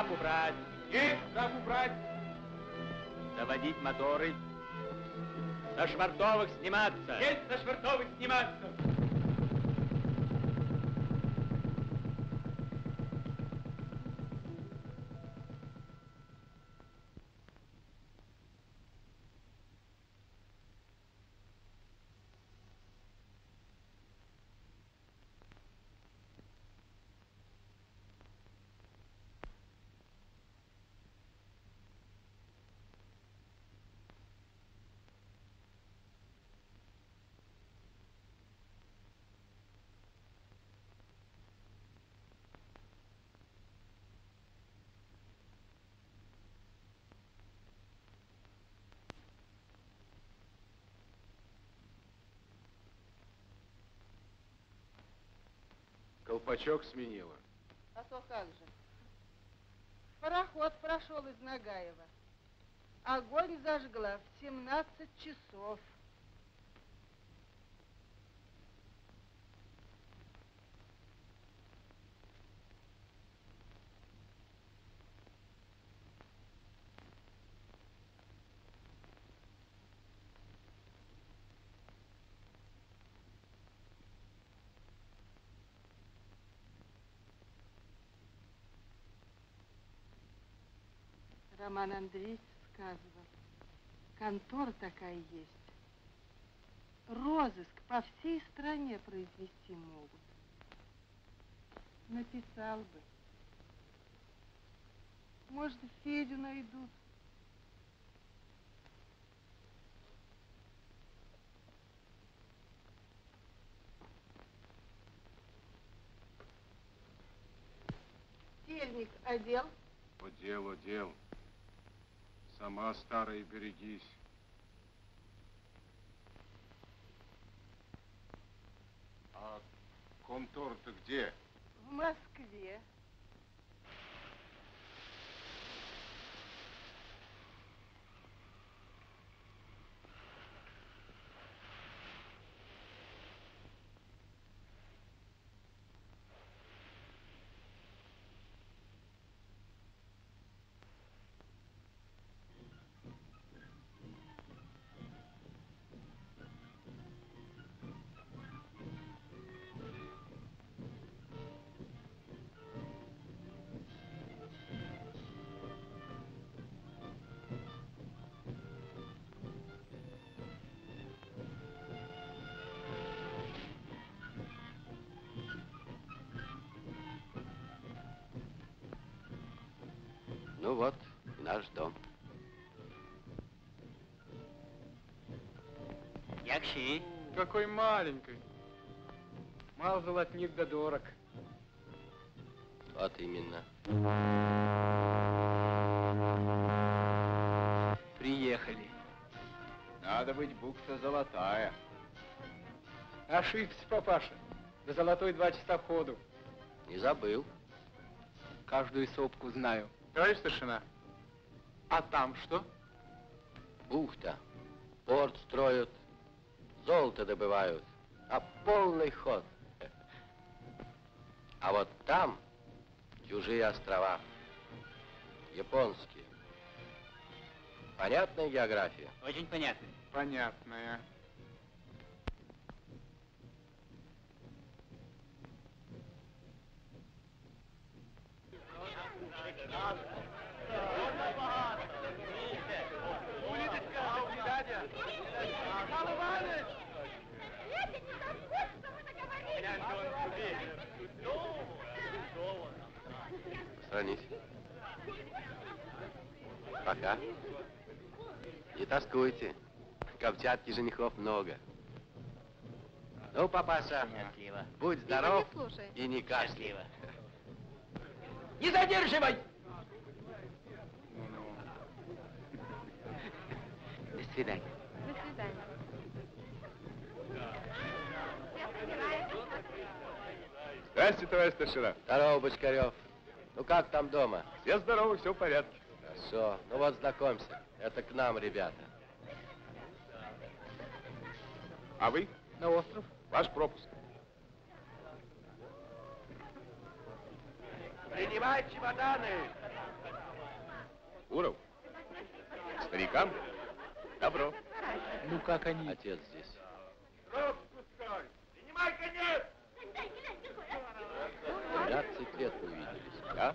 Трап убрать. Есть, трап убрать. Заводить моторы. Со швартовых сниматься. Есть, со швартовых сниматься. Колпачок сменила. А то как же. Пароход прошел из Нагаева. Огонь зажгла в 17 часов. Роман Андреевич сказывал, контора такая есть. Розыск по всей стране произвести могут. Написал бы. Может, Федю найдут. Тельник одел? Одел. Сама старая, берегись. А контор-то где? В Москве. Ну вот, наш дом. Якши. Какой маленький. Мал золотник да дорог. Вот именно. Приехали. Надо быть, бухта Золотая. Ошибся, папаша. До Золотой 2 часа ходу. Не забыл. Каждую сопку знаю. Товарищ старшина, а там что? Бухта. Порт строят, золото добывают, а полный ход. А вот там чужие острова, японские. Понятная география? Очень понятная. Понятная. Сранись. Пока. Не тоскуйте. Камчатки женихов много. Ну, папаша, счастливо. Будь здоров и не кашляй. Не задерживай! До свидания. До свидания. Здрасте, товарищ старшина. Здорово, Бочкарев. Ну как там дома? Все здоровы, все в порядке. Хорошо. Ну вот, знакомься. Это к нам, ребята. А вы? На остров. Ваш пропуск. Принимай чемоданы! Буров, старикам добро. Ну как они? Отец здесь. Рот пускай! Принимай конец! 13 лет увиделись, да?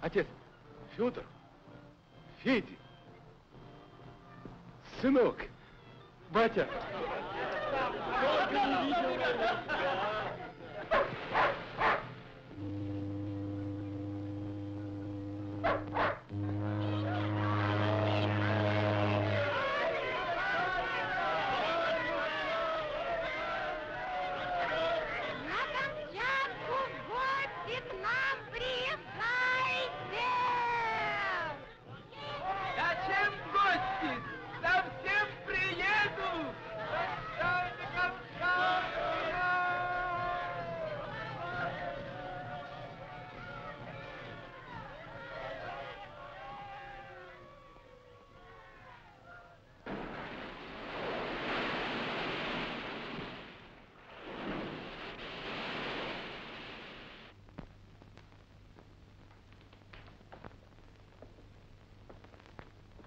Отец, Федор, Федя, сынок, батя.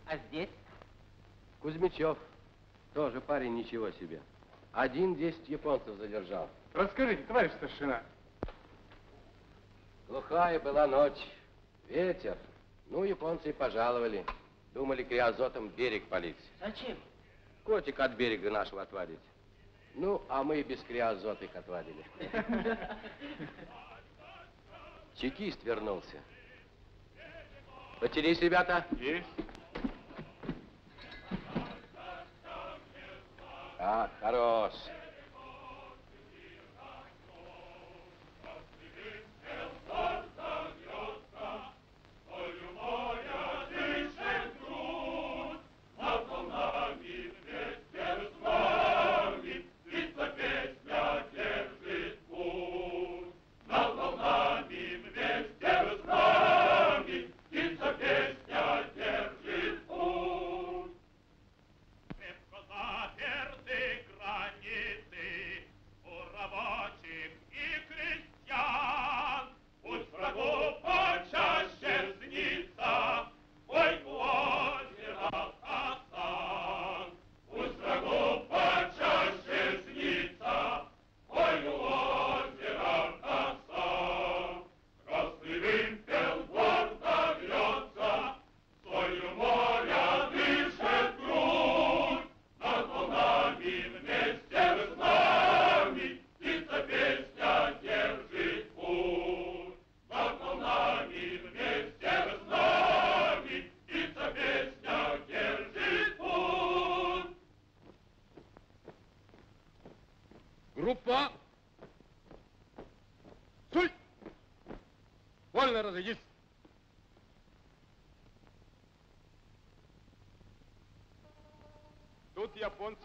А здесь? Кузьмичев. Тоже парень ничего себе. 1 10 японцев задержал. Расскажите, товарищ старшина. Глухая была ночь. Ветер. Ну, японцы и пожаловали. Думали криозотом берег полить. Зачем? Котик от берега нашего отвадить. Ну, а мы и без криозота их отвадили. Чекист вернулся. Потерись, ребята. Есть. А, хорош.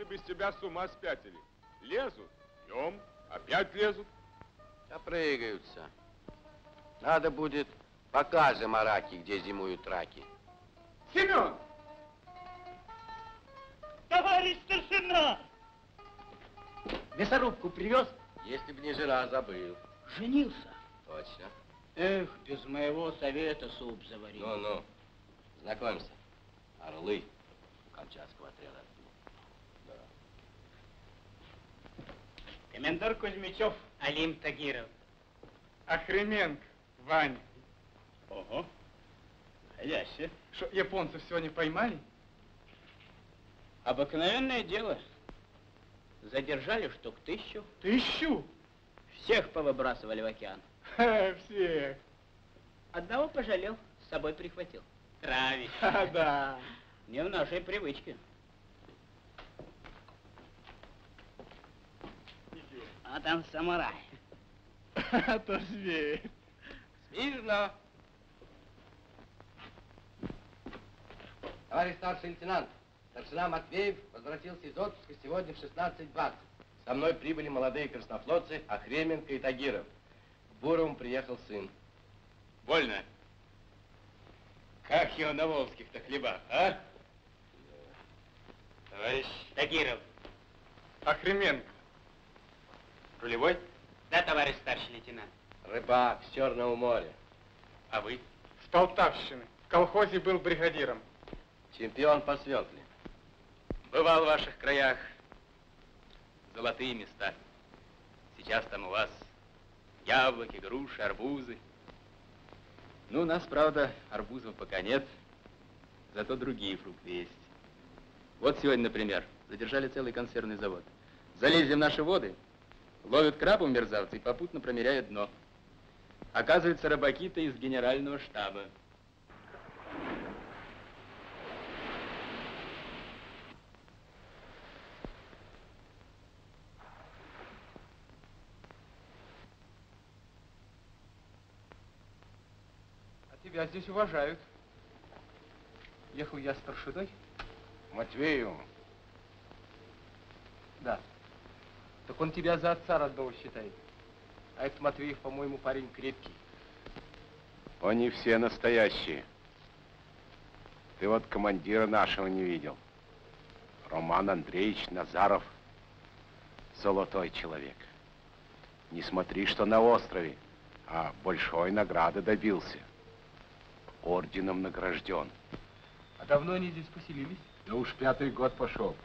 Без тебя с ума спятили. Лезут, днем, опять лезут. Запрыгаются. Надо будет покажем араки, где зимуют раки. Семен! Товарищ старшина! Мясорубку привез? Если б не жена, забыл. Женился? Точно. Эх, без моего совета суп заварил. Ну-ну, знакомься. Орлы Камчатского отряда. Комендор Кузьмичев. Алим Тагиров. Охременко, Ваня. Ого. Находящие. Что, японцев сегодня поймали? Обыкновенное дело. Задержали штук 1000. 1000? Всех повыбрасывали в океан. Ха, всех. Одного пожалел, с собой прихватил. Травич. А, да. Не в нашей привычке. А там самурай. А то зверь. Смирно. Товарищ старший лейтенант, старшина Матвеев возвратился из отпуска сегодня в 16:20. Со мной прибыли молодые краснофлотцы Охременко и Тагиров. К Бурову приехал сын. Больно. Как его на волжских-то хлебах, а? Товарищ. Тагиров. Охременко. Рулевой? Да, товарищ старший лейтенант. Рыбак с Черного моря. А вы? С Полтавщины. В колхозе был бригадиром. Чемпион по светле. Бывал в ваших краях. Золотые места. Сейчас там у вас яблоки, груши, арбузы. Ну, у нас, правда, арбузов пока нет. Зато другие фрукты есть. Вот сегодня, например, задержали целый консервный завод. Залезли в наши воды, ловят крабов мерзавцы и попутно промеряют дно. Оказывается, рыбаки-то из генерального штаба. А тебя здесь уважают. Ехал я старшиной. Матвею. Да. Так он тебя за отца родного считает. А этот Матвеев, по-моему, парень крепкий. Они все настоящие. Ты вот командира нашего не видел. Роман Андреевич Назаров. Золотой человек. Не смотри, что на острове, а большой награды добился. Орденом награжден. А давно они здесь поселились? Да уж 5-й год пошел.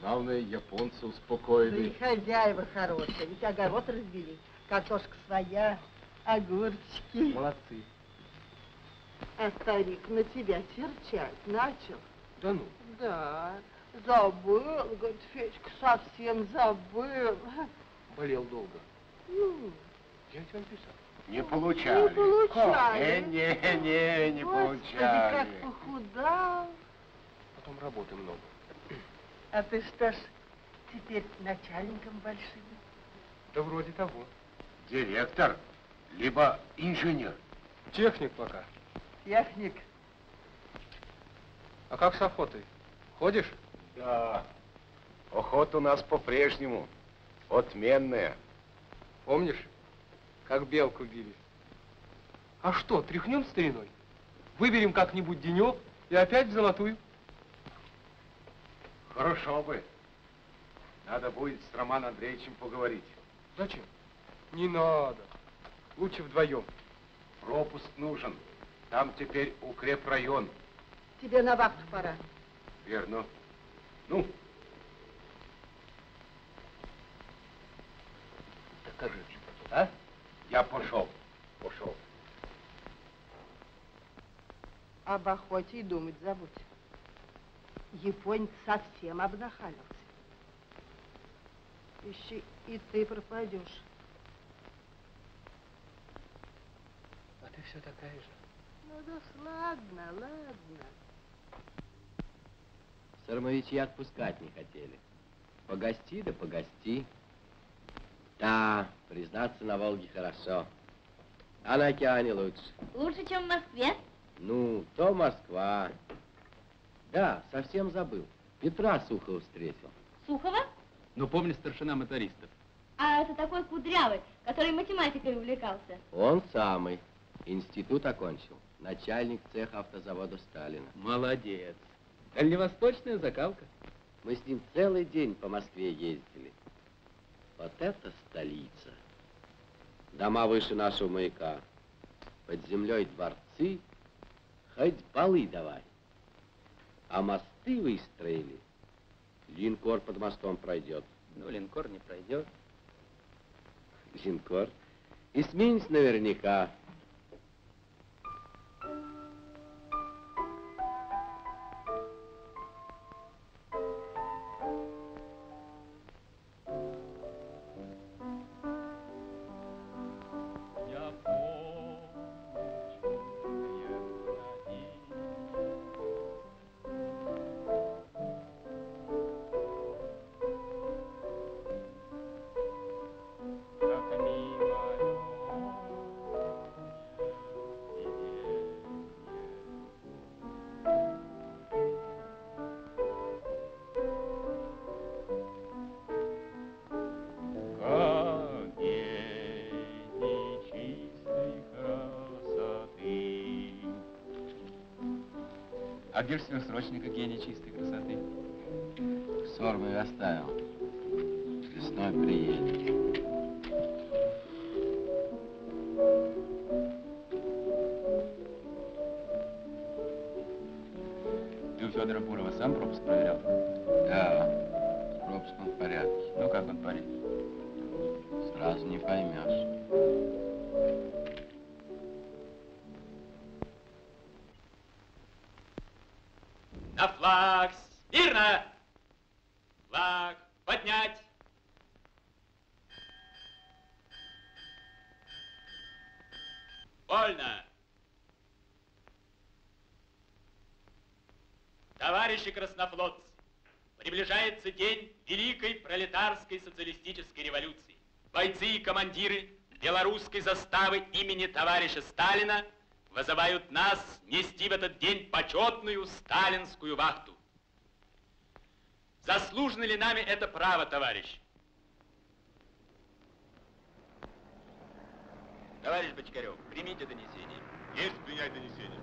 Главное, японцы успокоили. Да и хозяева хорошие, ведь огород разбили. Картошка своя, огурчики. Молодцы. А старик на тебя серчать начал. Да ну? Да. Забыл, говорит, Федька, совсем забыл. Болел долго. Ну. Я тебе писал. Не получали. Не получали. Не получали. Как похудал. Потом работы много. А ты что ж теперь начальником большим? Да вроде того. Директор, либо инженер. Техник пока. Техник. А как с охотой? Ходишь? Да. Охота у нас по-прежнему отменная. Помнишь? Как белку били. А что, тряхнем стариной? Выберем как-нибудь денек и опять в золотую. Хорошо бы. Надо будет с Романом Андреевичем поговорить. Зачем? Не надо. Лучше вдвоем. Пропуск нужен. Там теперь укрепрайон. Тебе на вахту пора. Верно. Ну. Так как же, а? Я пошел. Пошел. Об охоте и думать забудь. Японец совсем обнахалился. Ищи, и ты пропадешь. А ты все такая же. Ну да, ладно, ладно. Сормовичья отпускать не хотели. Погости да погости. Да, признаться, на Волге хорошо, а на океане лучше. Лучше, чем в Москве? Ну, то Москва. Да, совсем забыл. Петра Сухова встретил. Сухова? Ну, помню, старшина мотористов. А это такой кудрявый, который математикой увлекался? Он самый. Институт окончил. Начальник цеха автозавода Сталина. Молодец. Дальневосточная закалка. Мы с ним целый день по Москве ездили. Вот это столица. Дома выше нашего маяка. Под землей дворцы, хоть балы давай. А мосты выстроили. Линкор под мостом пройдет. Ну, линкор не пройдет. Линкор. Эсминец наверняка. Одежда срочника гений чистой красоты. Ссор бы и оставил. Весной приедет. Ты у Федора Бурова сам пропуск проверял? Да, с пропуском в порядке. Ну как он парит? Сразу не поймешь. На флаг смирно! Флаг поднять! Вольно! Товарищи краснофлотцы, приближается день Великой Пролетарской социалистической революции. Бойцы и командиры белорусской заставы имени товарища Сталина вызывают нас нести в этот день почетную сталинскую вахту. Заслужено ли нами это право, товарищ? Товарищ Бочкарев, примите донесение. Есть принять донесение.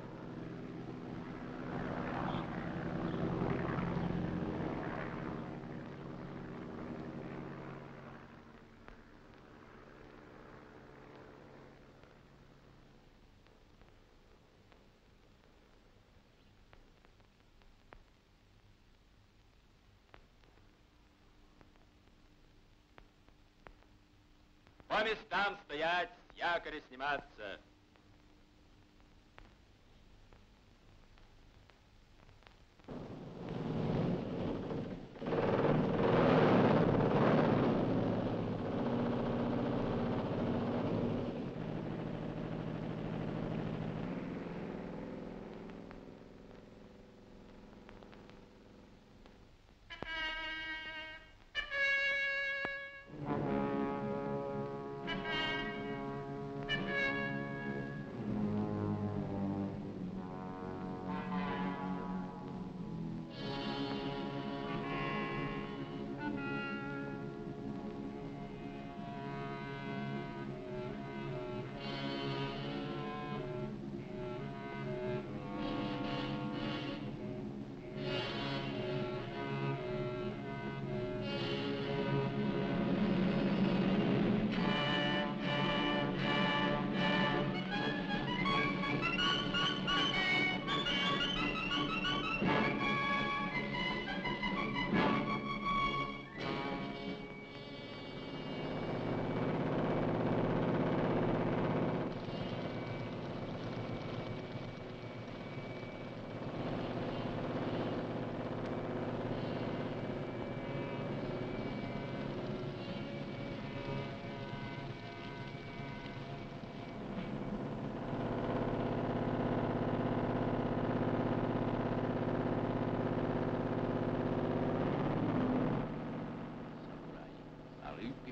По местам стоять, с якоря сниматься.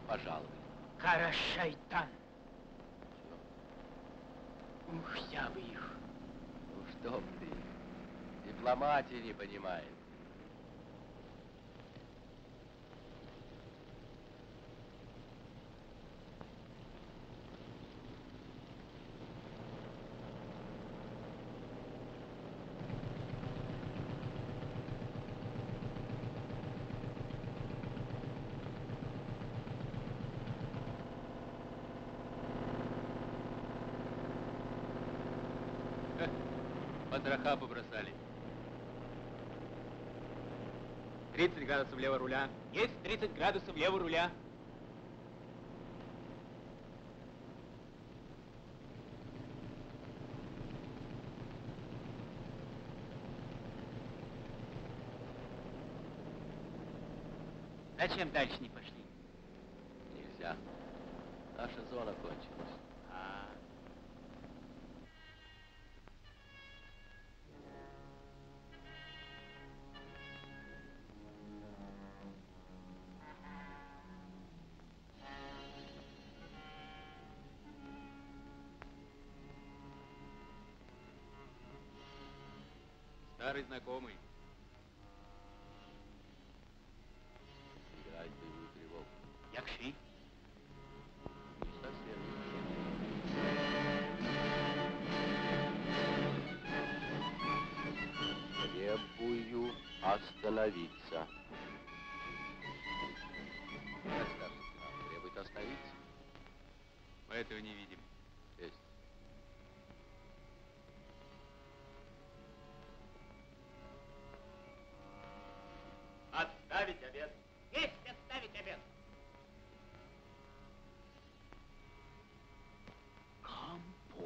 Пожалуй. Кара шайтан. Ух, я бы их. Ну что ты, дипломатии не понимает. Потроха побросали. 30 градусов лево руля. Есть 30 градусов лево руля. Зачем дальше не пошли? Нельзя. Наша зона кончилась. Старый знакомый. Играет боевую тревогу. Якши? Не совсем. Требую остановиться. остановить. Мы этого не видим. Есть. Отставить обед. Есть, отставить обед. Компот.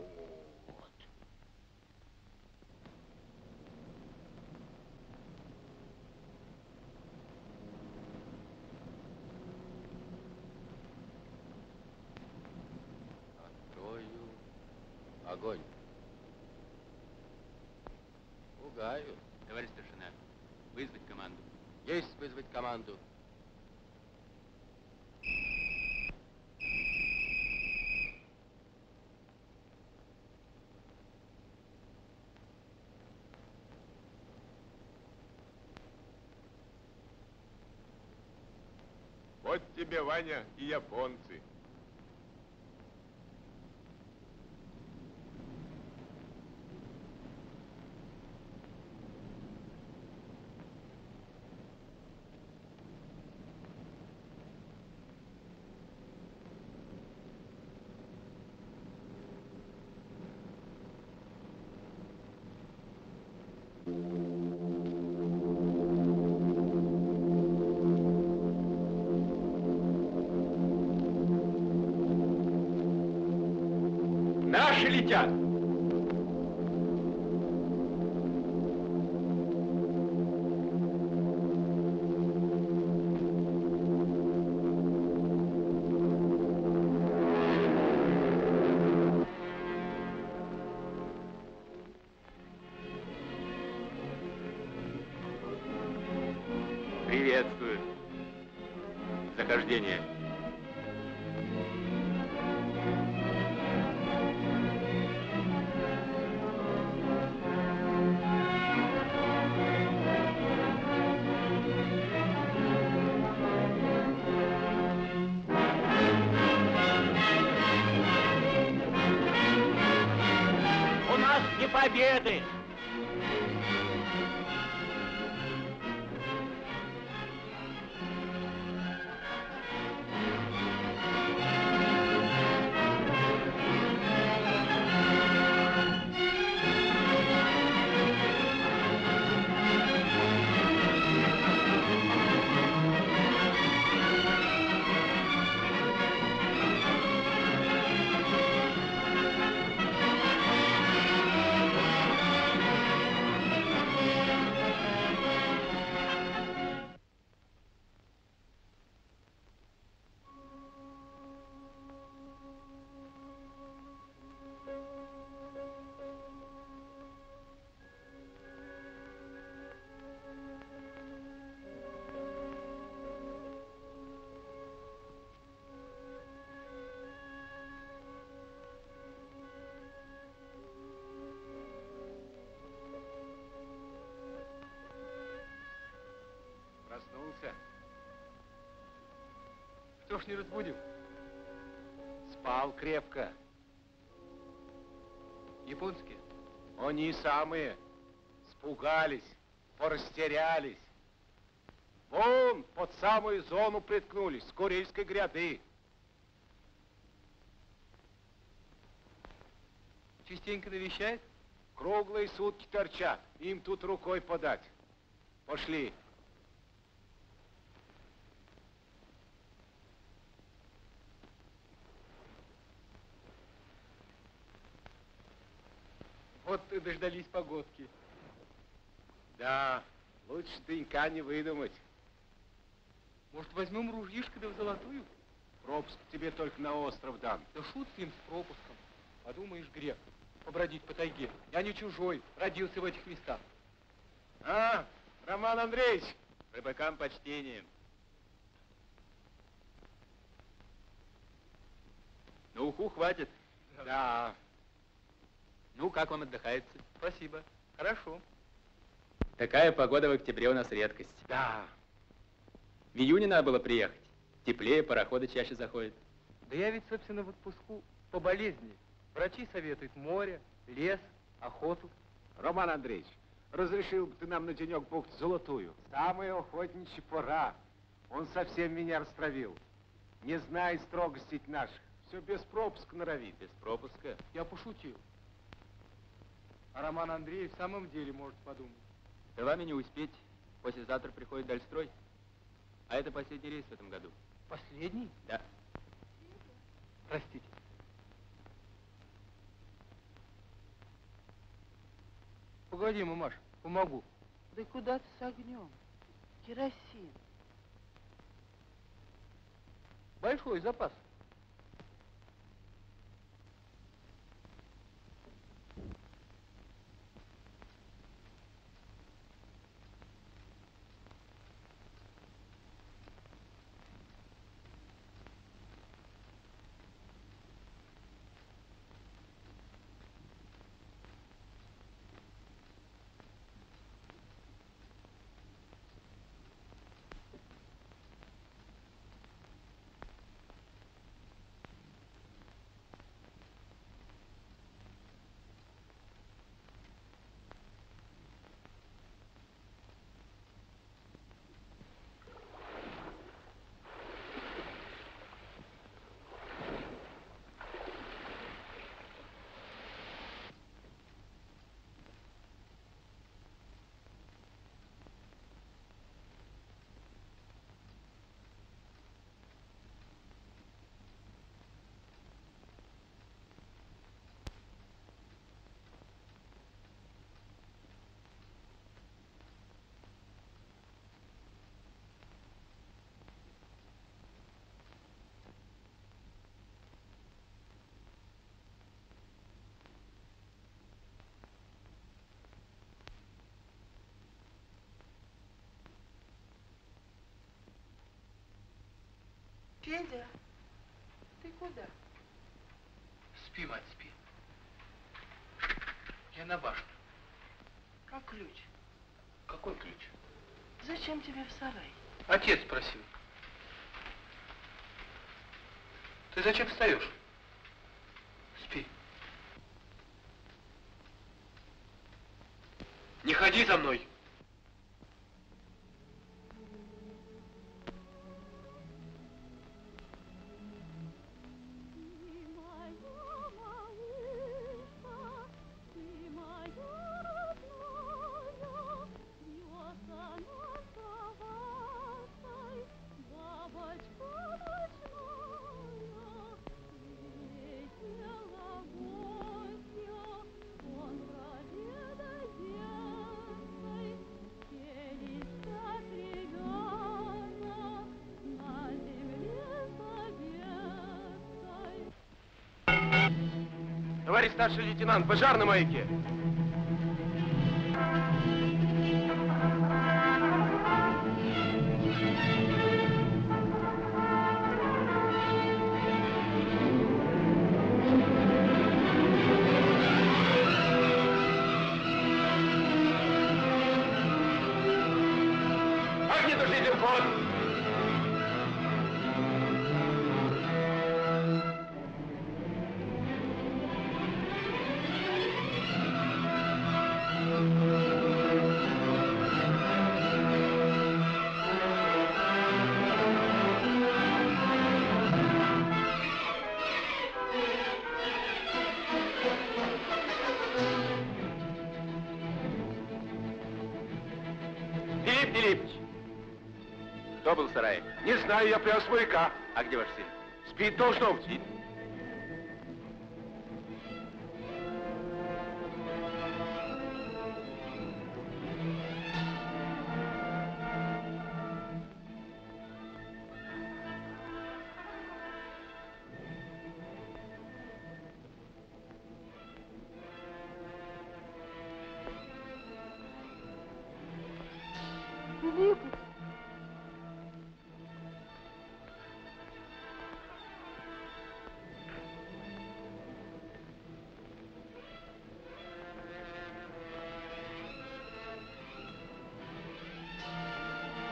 Открою огонь. Пугаю. Товарищ старшина, вызвать команду. Есть вызвать команду. Вот тебе, Ваня, и японцы. Летят. Приветствую. Захождение. Победы! Что ж не разбудил? Спал крепко. Японские? Они самые. Спугались, порастерялись. Вон под самую зону приткнулись, с Курильской гряды. Частенько навещает? Круглые сутки торчат, им тут рукой подать. Пошли. Вот и дождались погодки. Да, лучше тынька не выдумать. Может, возьмем ружьишко да в Золотую? Пропуск тебе только на остров дам. Да шут им с пропуском. Подумаешь, грех побродить по тайге. Я не чужой, родился в этих местах. А, Роман Андреевич, рыбакам почтение. На уху хватит? Да. Ну, как вам отдыхается? Спасибо. Хорошо. Такая погода в октябре у нас редкость. Да. В июне надо было приехать. Теплее, пароходы чаще заходят. Да я ведь, собственно, в отпуску по болезни. Врачи советуют море, лес, охоту. Роман Андреевич, разрешил бы ты нам на денек бухту Золотую? Самая охотничья пора. Он совсем меня растравил. Не знай строгостей наших. Все без пропуска норовит. Без пропуска? Я пошутил. А Роман Андреевич в самом деле может подумать. Да вами не успеть. Послезавтра приходит Дальстрой. А это последний рейс в этом году. Последний? Да. Простите. Погоди, мамаш, помогу. Да куда ты с огнем? Керосин. Большой запас. Федя, ты куда? Спи, мать, спи. Я на башню. Как ключ? Какой ключ? Зачем тебе в сарай? Отец просил. Ты зачем встаешь? Спи. Не ходи за мной. Товарищ старший лейтенант, пожар на маяке. Не знаю, я прямо с маяка. А где ваш сын? Спит, должно быть. Спит.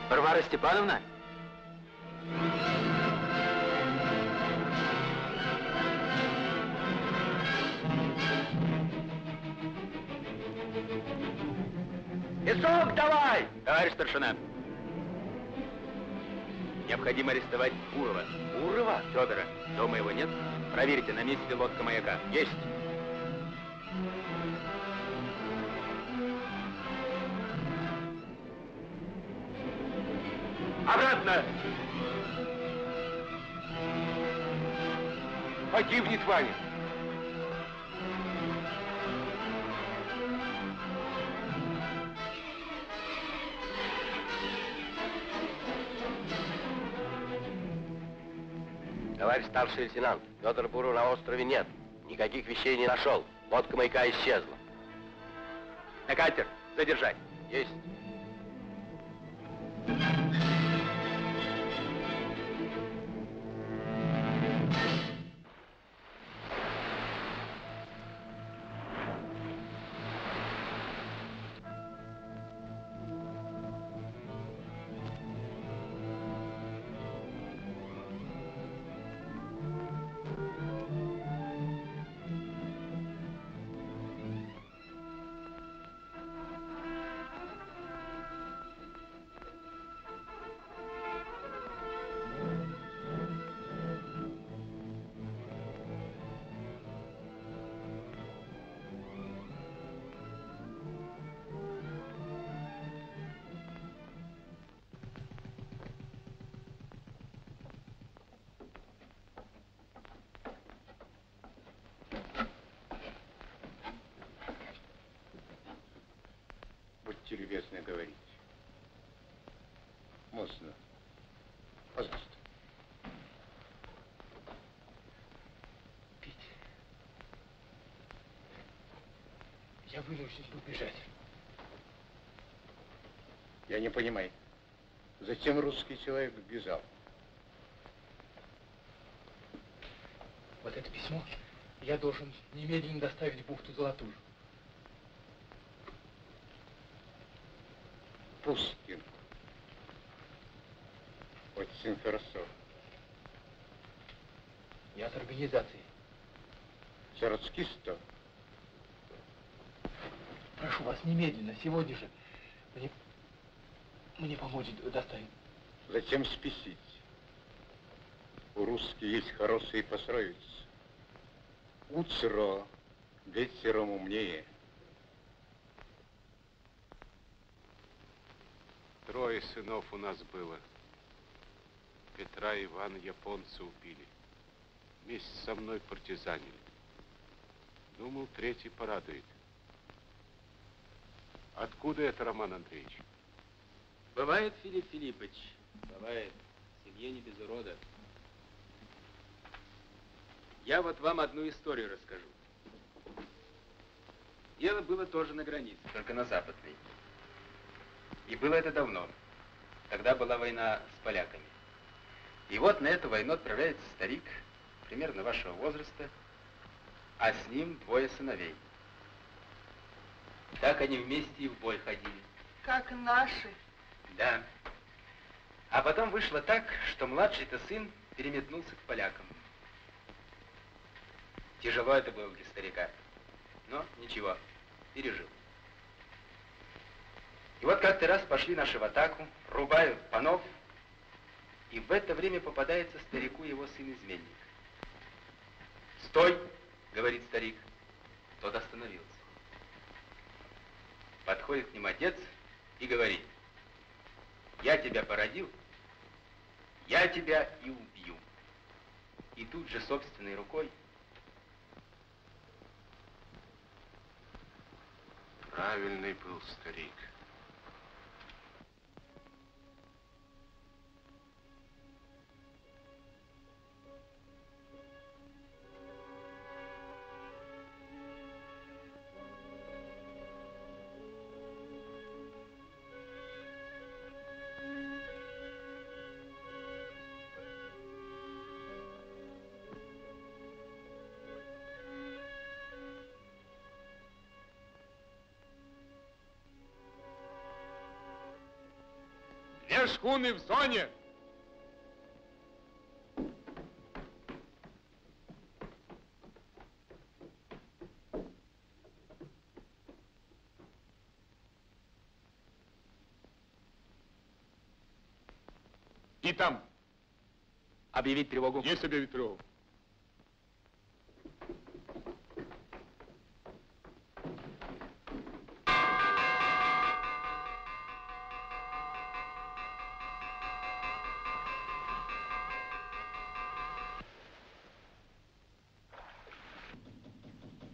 Варвара Степановна? Исок, давай! Товарищ старшина. Необходимо. необходимо арестовать Бурова. Бурова? Федора. Дома его нет? Проверьте, на месте лодка маяка. Есть! Обратно! Погибнет Ваня! Товарищ старший лейтенант, Федора Бурова на острове нет. Никаких вещей не нашел. Лодка маяка исчезла. На катер, задержать. Есть. Любезно говорить. Можно. Пожалуйста. Пить. Я вынужден убежать. Я не понимаю, зачем русский человек бежал? Вот это письмо я должен немедленно доставить в бухту Золотую. Пушкин. Очень хорошо. Я от организации. Чарцкисто. Прошу вас немедленно, сегодня же. Мне поможет доставить. Зачем спесить? У русских есть хорошие пословицы. Утро вечером умнее. Трое сынов у нас было. Петра и Ивана японцы убили. Вместе со мной партизанили. Думал, третий порадует. Откуда это, Роман Андреевич? Бывает, Филипп Филиппович. Бывает. В семье не без урода. Я вот вам одну историю расскажу. Дело было тоже на границе, только на западной. И было это давно. Тогда была война с поляками. И вот на эту войну отправляется старик, примерно вашего возраста, а с ним двое сыновей. Так они вместе и в бой ходили. Как наши. Да. А потом вышло так, что младший-то сын переметнулся к полякам. Тяжело это было для старика. Но ничего, пережил. И вот как-то раз пошли наши в атаку, рубают панов, и в это время попадается старику его сын-изменник. «Стой!» — говорит старик. Тот остановился. Подходит к ним отец и говорит: «Я тебя породил, я тебя и убью». И тут же собственной рукой. Правильный был старик. Шхуны в зоне! И там Объявить тревогу? Есть объявить тревогу.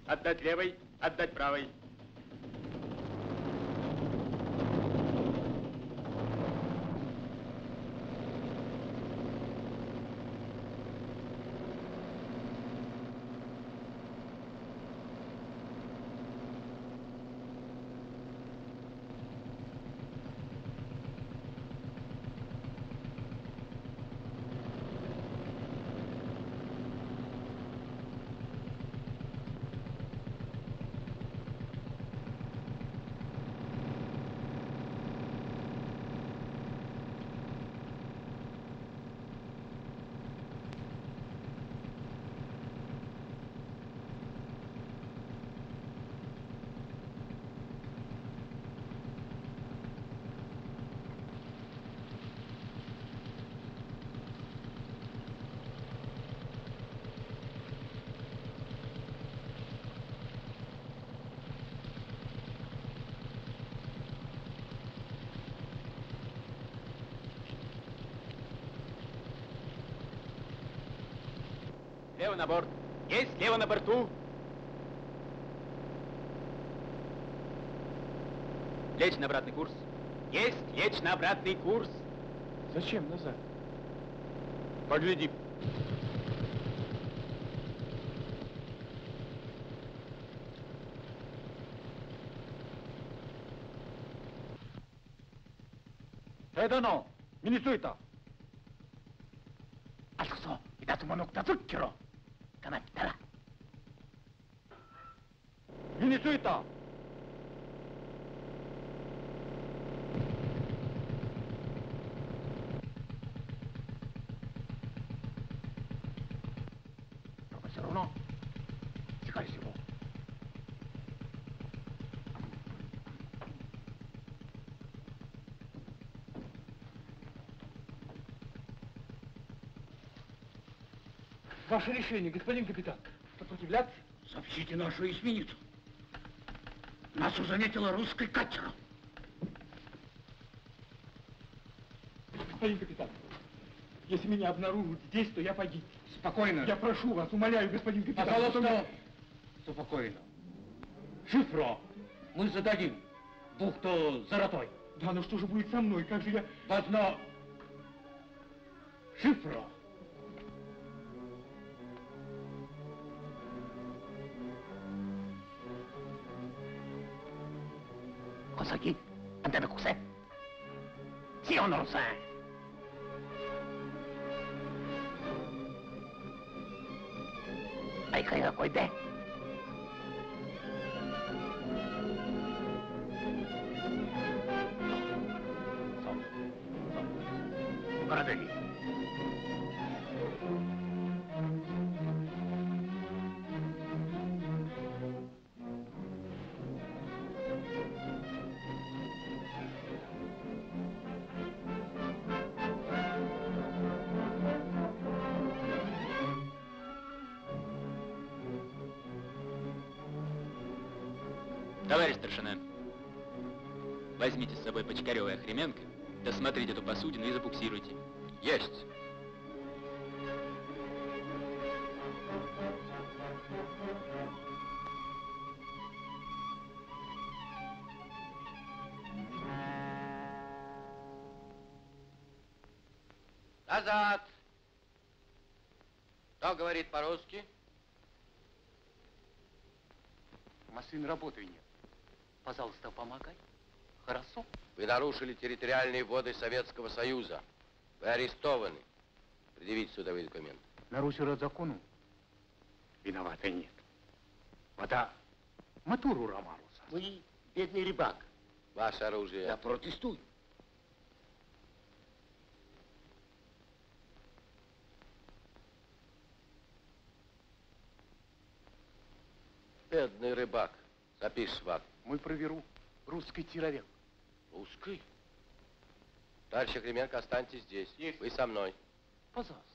Отдать левой, отдать правой. Слева на борт. Есть слева на борту. Лечь на обратный курс. Есть лечь на обратный курс. Зачем назад? Погляди. Это но. Минисуйта. Асусо. И дату манок тазуккиро. Минисуйта! Профессор Уно, тихай его. Ваше решение, господин капитан. Сопротивляться? Сообщите нашу эсминицу. Нас уже заметила русский катер. Господин капитан, если меня обнаружат здесь, то я погиб. Спокойно. Я прошу вас, умоляю, господин капитан. Пожалуйста. Спокойно. Шифро мы зададим. Бухто Золотой. Да, но что же будет со мной? Как же я... Поздно. Шифро. Aquí, antes de coser. ¿Sí o no lo sé? Hay que ir a coiter. Возьмите с собой Почкарева и Охременко, досмотрите эту посудину и забуксируйте. Есть! Назад! Кто говорит по-русски? Машин работы нет. Пожалуйста, помогай. Хорошо. Вы нарушили территориальные воды Советского Союза. Вы арестованы. Предъявите судовые документы. Нарушила закону? Виновата нет. Вода матуру Ромаруса. Вы бедный рыбак. Ваше оружие. Я протестую. Бедный рыбак. Запишешь в акт. Мы проверу. Русский тировек. Русский? Товарищ Охременко, останьтесь здесь. Есть. Вы со мной. Пожалуйста.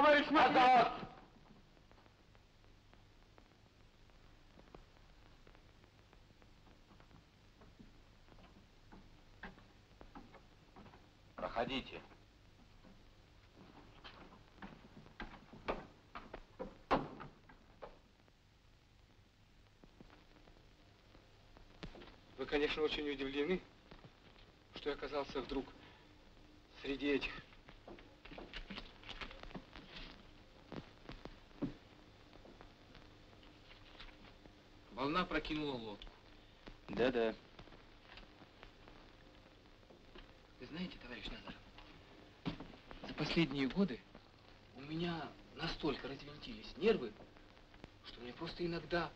Товарищ Назаров! Проходите. Вы, конечно, очень удивлены, что я оказался вдруг среди этих. Волна прокинула лодку. Да-да. Вы знаете, товарищ Назаров, за последние годы у меня настолько развинтились нервы, что мне просто иногда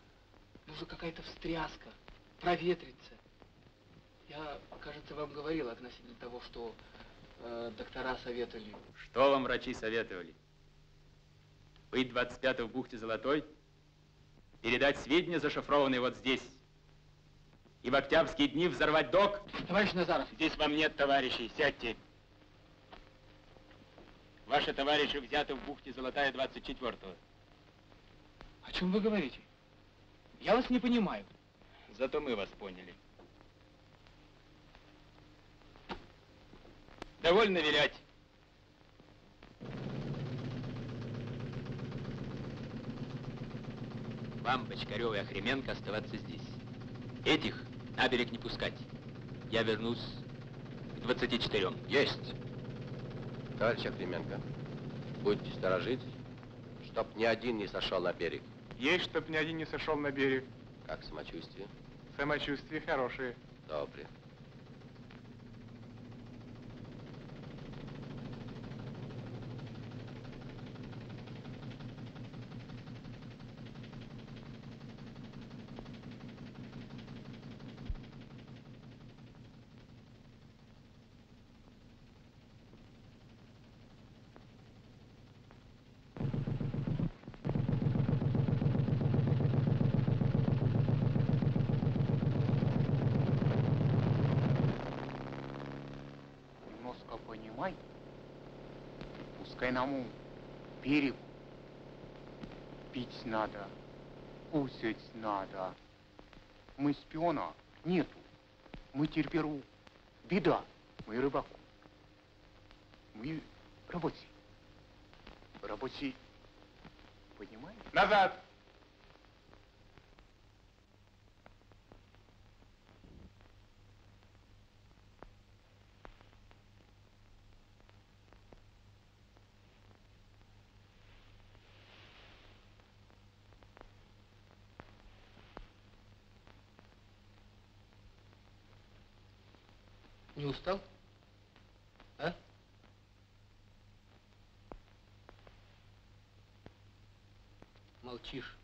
нужна какая-то встряска, проветриться. Я, кажется, вам говорил относительно того, что доктора советовали. Что вам врачи советовали? Быть 25-го в бухте Золотой, передать сведения, зашифрованные вот здесь, и в октябрьские дни взорвать док? Товарищ Назаров. Здесь вам нет товарищей, сядьте. Ваши товарищи взяты в бухте Золотая 24-го. О чем вы говорите? Я вас не понимаю. Зато мы вас поняли. Довольно вилять. Вам, Бочкарёв и Охременко, оставаться здесь. Этих на берег не пускать. Я вернусь к 24-м. Есть. Товарищ Охременко, будете сторожить, чтоб ни один не сошел на берег. Есть, чтоб ни один не сошел на берег. Как самочувствие? Самочувствие хорошее. Добре. Одному берегу пить надо, кусать надо. Мы спиона нету, мы терперу беда, мы рыбаку, мы рабочие. Рабочие, понимаешь? Назад! Не устал? А? Молчишь.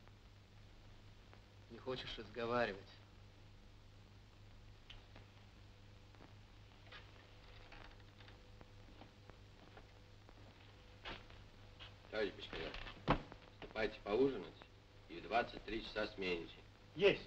Не хочешь разговаривать. Товарищ Бочкарёв, вступайте поужинать и в 23 часа смените. Есть.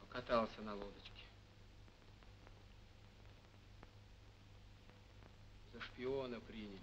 Покатался на лодочке. За шпиона приняли.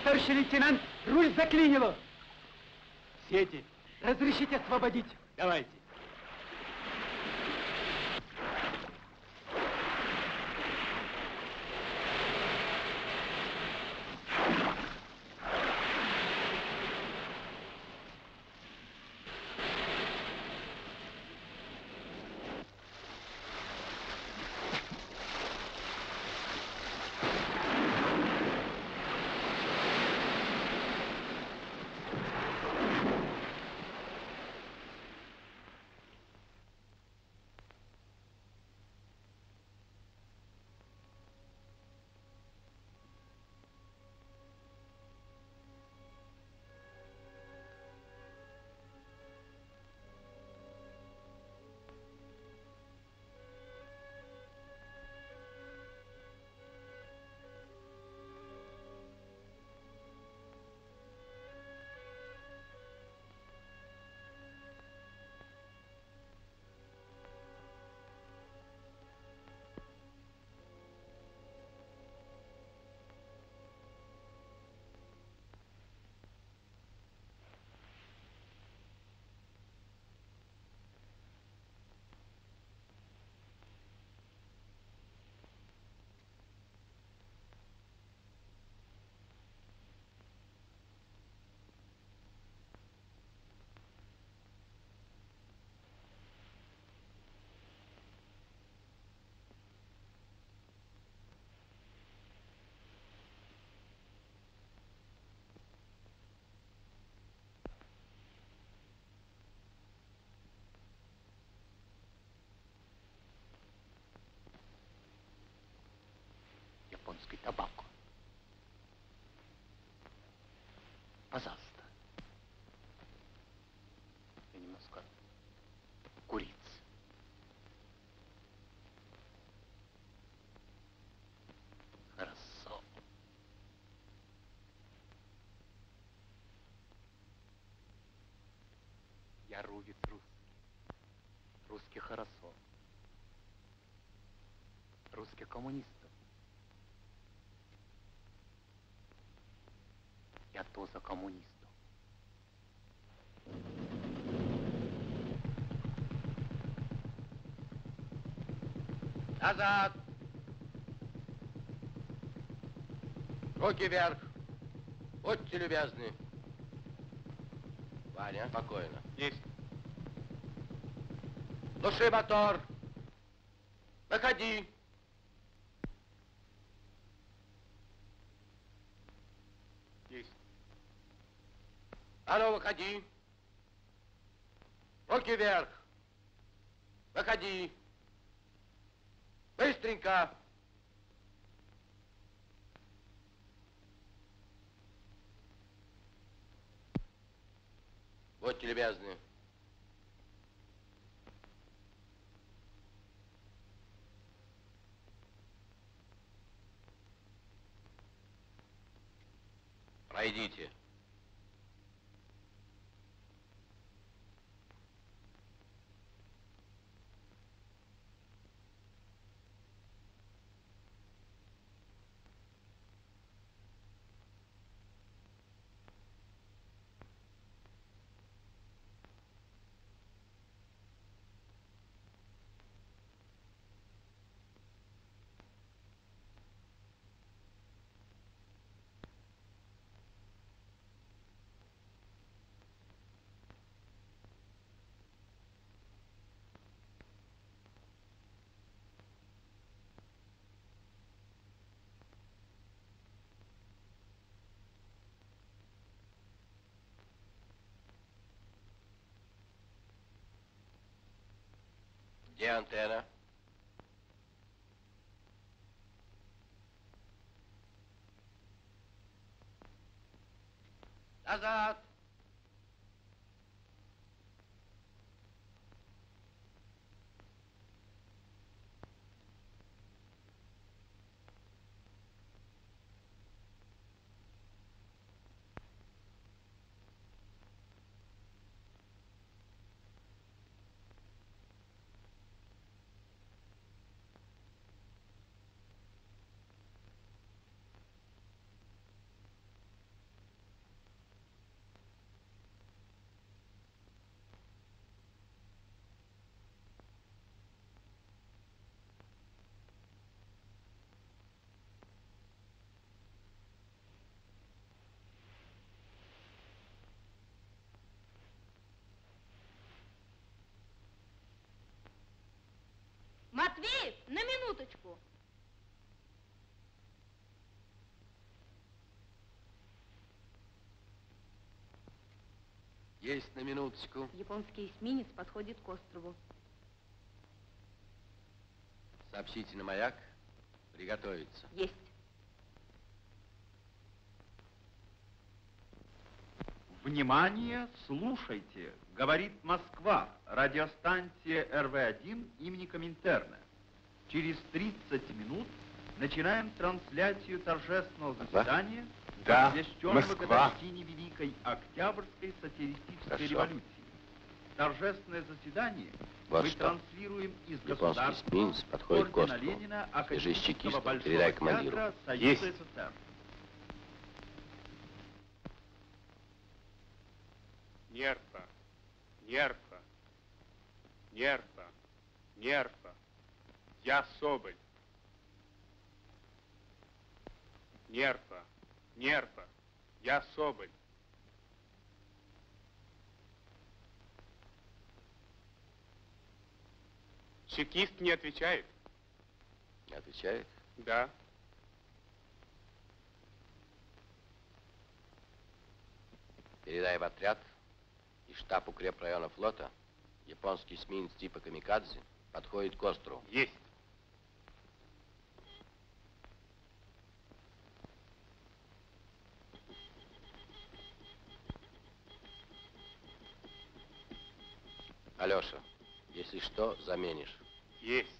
старший лейтенант, руль заклинило. Сети. Разрешите освободить. Давайте. Табаку. Пожалуйста. И немножко курицы. Хорошо. Я рувит русский. Русский хорошо. Русский коммунист. Я тоже коммунист. Назад! Руки вверх! Будьте любезны. Ваня, спокойно. Есть. Глуши мотор. Выходи. А ну, выходи. Руки вверх. Выходи. Быстренько. Будьте любезны. Пройдите. Где антенна? Назад! Матвеев, на минуточку. Есть на минуточку. Японский эсминец подходит к острову. Сообщите на маяк. Приготовиться. Есть. Внимание, слушайте. Говорит Москва, радиостанция РВ-1 имени Коминтерна. Через 30 минут начинаем трансляцию торжественного заседания, посвященного годовщине Великой Октябрьской сатирической революции. Торжественное заседание мы транслируем из государственного ордена Ленина Академического Большого театра Союза СССР. Нерпа, нерпа, нерпа, нерпа, я Соболь. Нерпа, нерпа, я Соболь. Чекист не отвечает. Не отвечает? Да. Передай в отряд и штаб укрепрайона флота. Японский эсминец типа Камикадзе подходит к острову. Есть. Алёша, если что, заменишь. Есть.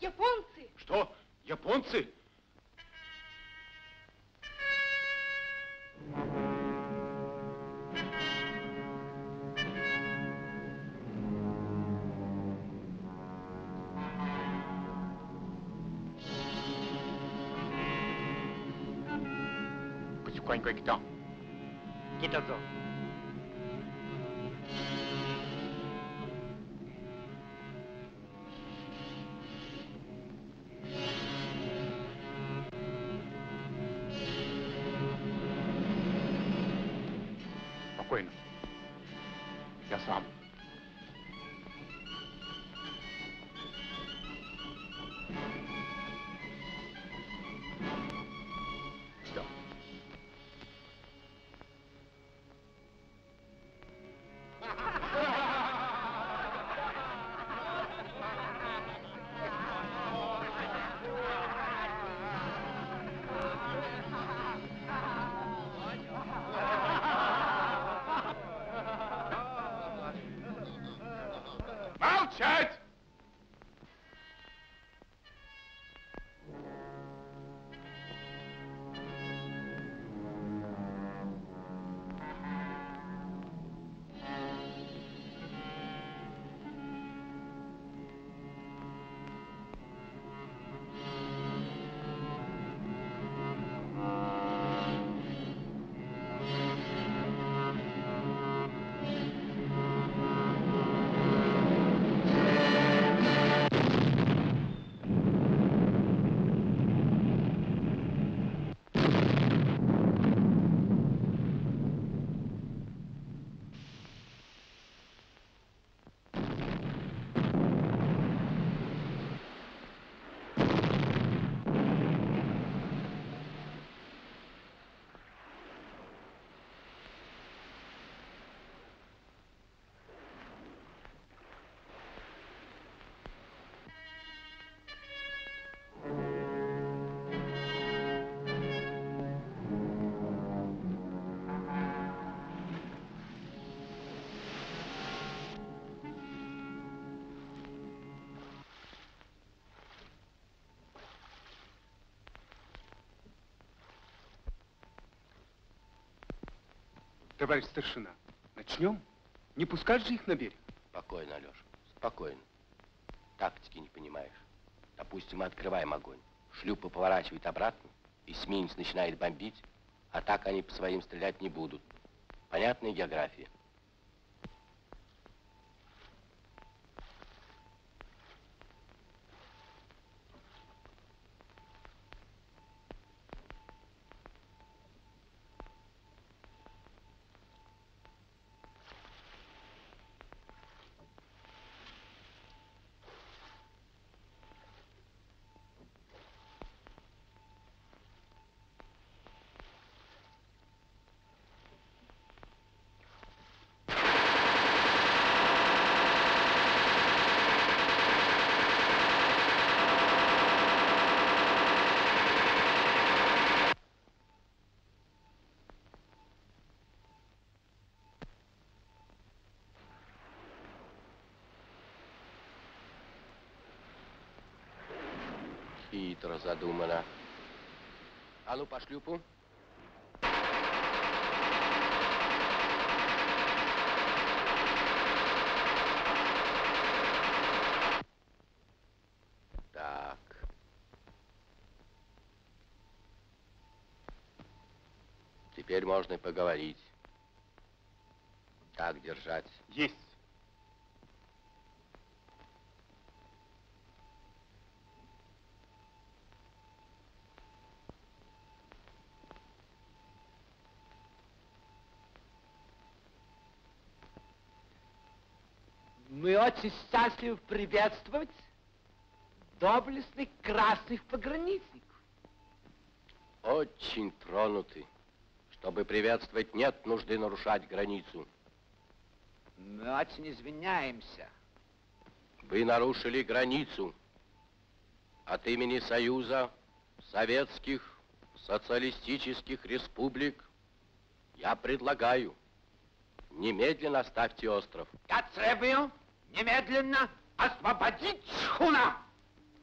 Японцы! Что? Японцы? Спокойно. Я сам. Товарищ старшина, начнем? Не пускать же их на берег? Спокойно, Алёша, спокойно. Тактики не понимаешь. Допустим, мы открываем огонь. Шлюпы поворачивают обратно, эсминец начинает бомбить, а так они по своим стрелять не будут. Понятная география. хитро задумано. А ну, по шлюпу. Так. Теперь можно и поговорить. Так держать. Есть. Мы очень счастливы приветствовать доблестных красных пограничников. Очень тронуты. Чтобы приветствовать, нет нужды нарушать границу. Мы очень извиняемся. Вы нарушили границу. От имени Союза Советских Социалистических Республик я предлагаю, немедленно оставьте остров. Я требую немедленно освободить шхуну!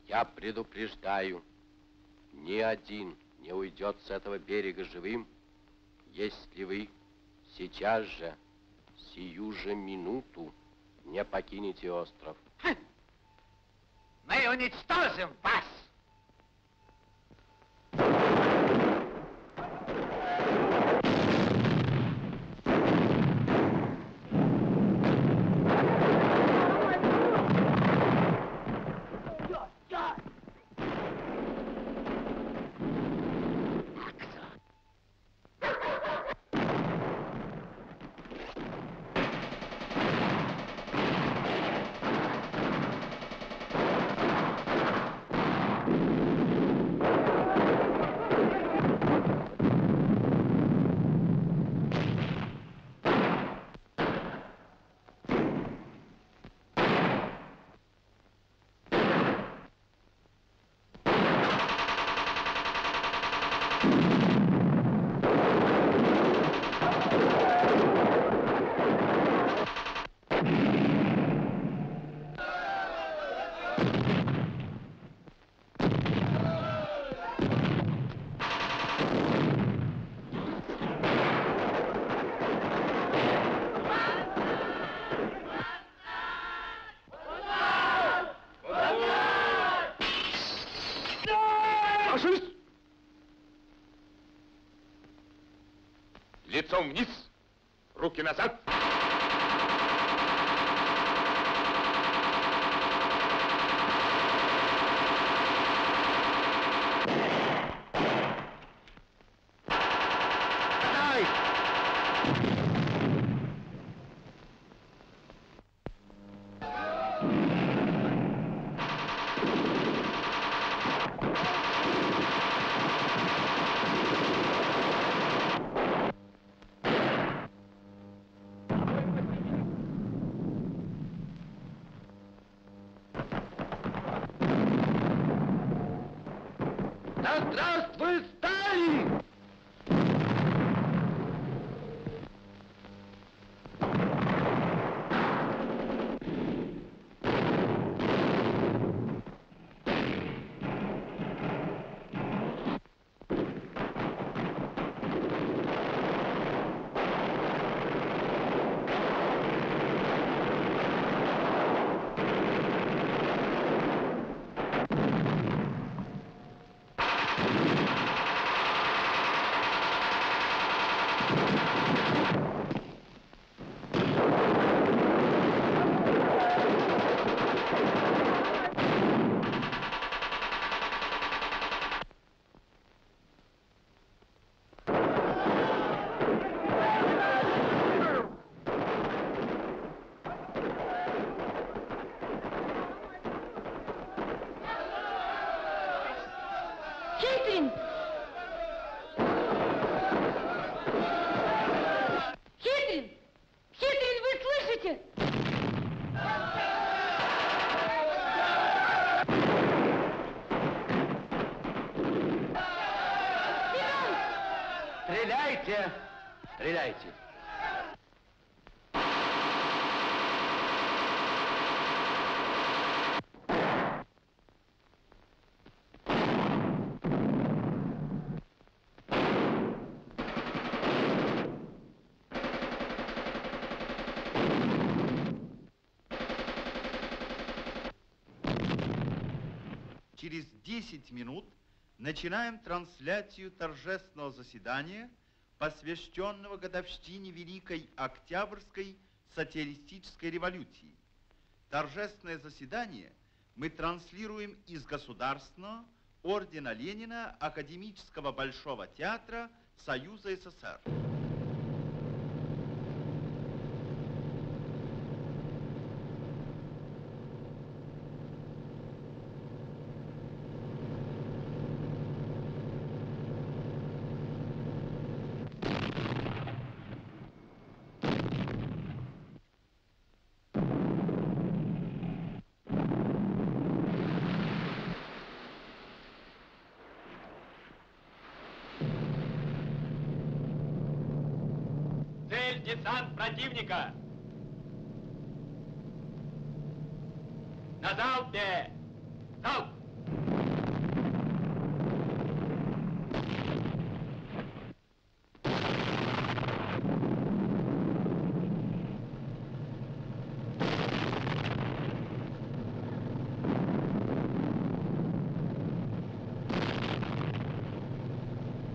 Я предупреждаю, ни один не уйдет с этого берега живым, если вы сейчас же, сию же минуту, не покинете остров. Мы уничтожим вас! Лицом вниз, руки назад. Стреляйте! через 10 минут начинаем трансляцию торжественного заседания, посвященного годовщине Великой Октябрьской социалистической революции. Торжественное заседание мы транслируем из Государственного ордена Ленина Академического Большого театра Союза СССР. Десант противника! На залпе! Залп!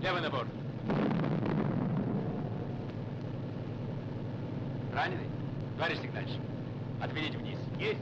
Левый набор! Раненый? Товарищ Сигнальщик, отведите вниз. Есть.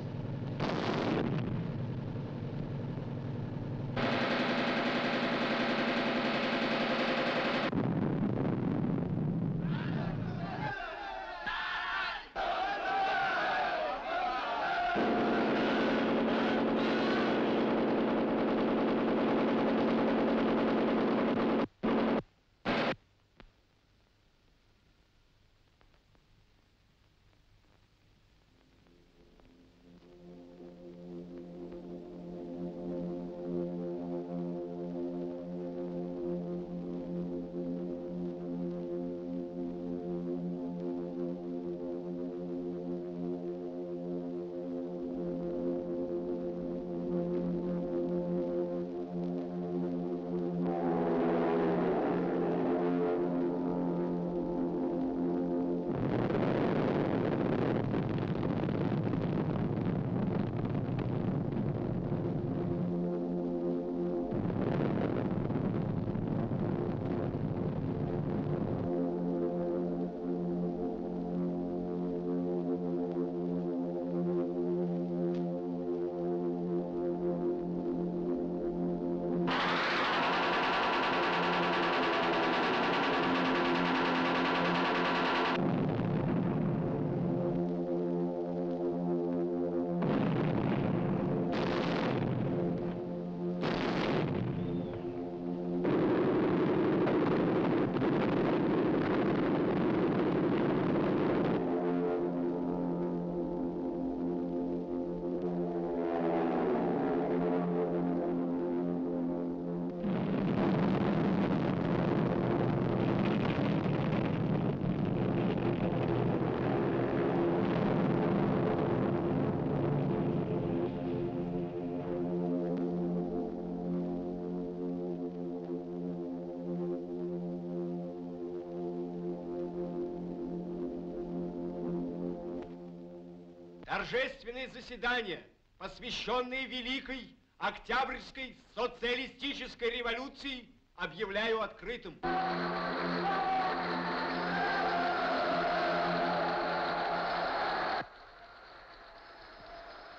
Торжественные заседания, посвященные Великой Октябрьской социалистической революции, объявляю открытым.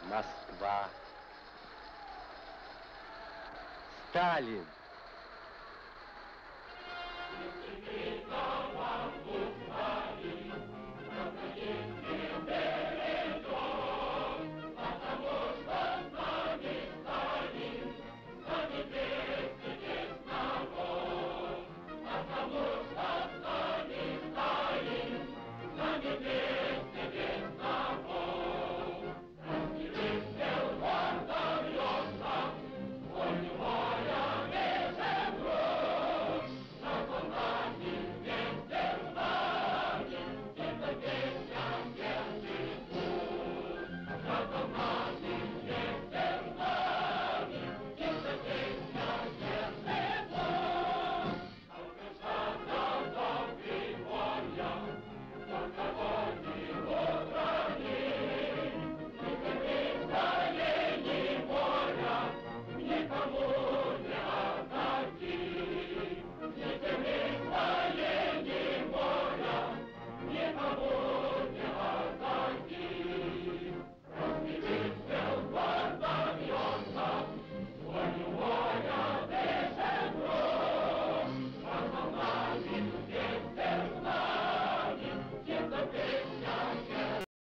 Москва. Сталин. Субтитры создавал DimaTorzok